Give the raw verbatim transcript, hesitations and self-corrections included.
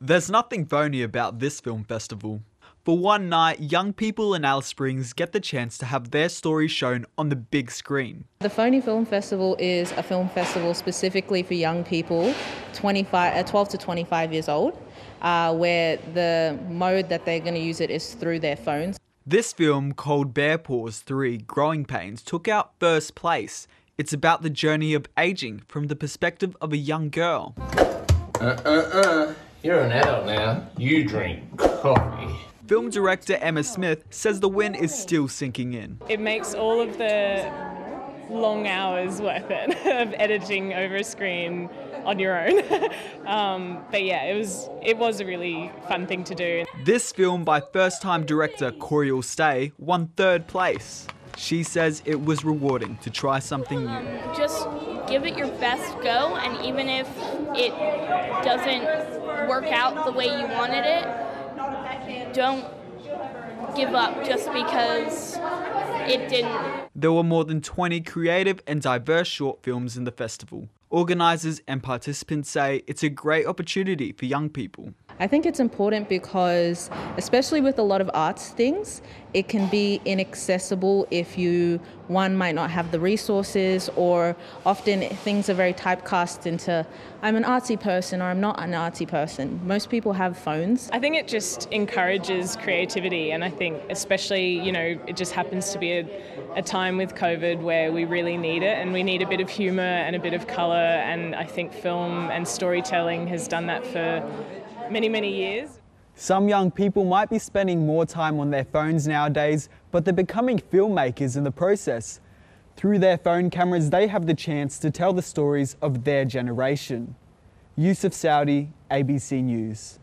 There's nothing phony about this film festival. For one night, young people in Alice Springs get the chance to have their story shown on the big screen. The Phoney Film Festival is a film festival specifically for young people twenty-five, uh, twelve to twenty-five years old, uh, where the mode that they're going to use it is through their phones. This film, called Bear Paws three, Growing Pains, took out first place. It's about the journey of aging from the perspective of a young girl. Uh, uh, uh. You're an adult now. You drink coffee. Film director Emma Smith says the win is still sinking in. It makes all of the long hours worth it of editing over a screen on your own. um, but yeah, it was it was a really fun thing to do. This film by first-time director Coriel Stay won third place. She says it was rewarding to try something new. Um, just give it your best go, and even if it doesn't work out the way you wanted it, don't give up just because it didn't. There were more than twenty creative and diverse short films in the festival. Organisers and participants say it's a great opportunity for young people. I think it's important because, especially with a lot of arts things, it can be inaccessible if you, one, might not have the resources, or often things are very typecast into, I'm an artsy person or I'm not an artsy person. Most people have phones. I think it just encourages creativity, and I think especially, you know, it just happens to be a, a time with COVID where we really need it, and we need a bit of humour and a bit of colour, and I think film and storytelling has done that for many, many years. Some young people might be spending more time on their phones nowadays, but they're becoming filmmakers in the process. Through their phone cameras, they have the chance to tell the stories of their generation. Youssef Saudie, A B C News.